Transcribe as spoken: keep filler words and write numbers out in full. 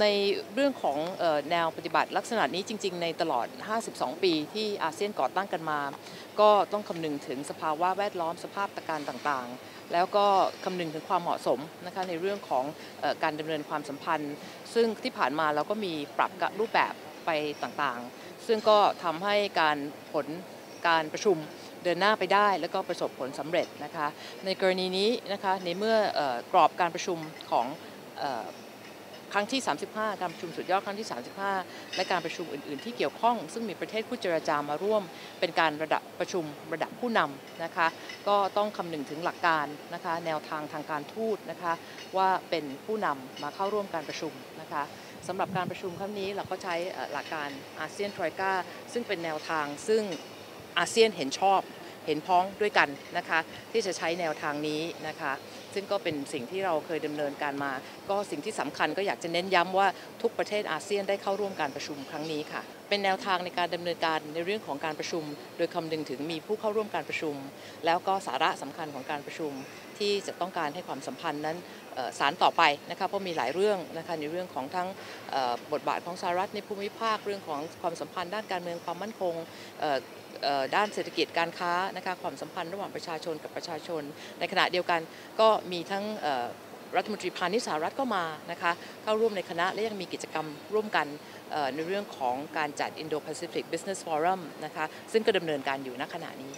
ในเรื่องของแนวปฏิบัติลักษณะนี้จริงๆในตลอดห้าสิบสองปีที่อาเซียนก่อตั้งกันมาก็ต้องคำนึงถึงสภาวะแวดล้อมสภาพตะการต่างๆแล้วก็คำนึงถึงความเหมาะสมนะคะในเรื่องของการดำเนินความสัมพันธ์ซึ่งที่ผ่านมาเราก็มีปรับกับรูปแบบไปต่างๆซึ่งก็ทำให้การผลการประชุมเดินหน้าไปได้แล้วก็ประสบผลสำเร็จนะคะในกรณีนี้นะคะในเมื่อกรอบการประชุมของครั้งที่สามสิบห้าการประชุมสุดยอดครั้งที่สามสิบห้าและการประชุมอื่นๆที่เกี่ยวข้องซึ่งมีประเทศคู่เจรจามาร่วมเป็นการระดับประชุมระดับผู้นำนะคะก็ต้องคำนึงถึงหลักการนะคะแนวทางทางการทูตนะคะว่าเป็นผู้นำมาเข้าร่วมการประชุมนะคะสำหรับการประชุมครั้งนี้เราก็ใช้หลักการอาเซียนทรอยก้าซึ่งเป็นแนวทางซึ่งอาเซียนเห็นชอบเห็นพ้องด้วยกันนะคะที่จะใช้แนวทางนี้นะคะซึ่งก็เป็นสิ่งที่เราเคยดำเนินการมาก็สิ่งที่สำคัญก็อยากจะเน้นย้ำว่าทุกประเทศอาเซียนได้เข้าร่วมการประชุมครั้งนี้ค่ะเป็นแนวทางในการดำเนินการในเรื่องของการประชุมโดยคำนึงถึงมีผู้เข้าร่วมการประชุมแล้วก็สาระสำคัญของการประชุมที่จะต้องการให้ความสัมพันธ์นั้นสานต่อไปนะคะเพราะมีหลายเรื่องนะคะในเรื่องของทั้งบทบาทของสหรัฐในภูมิภาคเรื่องของความสัมพันธ์ด้านการเมืองความมั่นคงด้านเศรษฐกิจการค้านะคะความสัมพันธ์ระหว่างประชาชนกับประชาชนในขณะเดียวกันก็มีทั้งรัฐมนตรีพาณิชย์สหรัฐก็มานะคะเข้าร่วมในคณะและยังมีกิจกรรมร่วมกันในเรื่องของการจัด Indo-Pacific Business Forum นะคะซึ่งก็ดำเนินการอยู่ณขณะนี้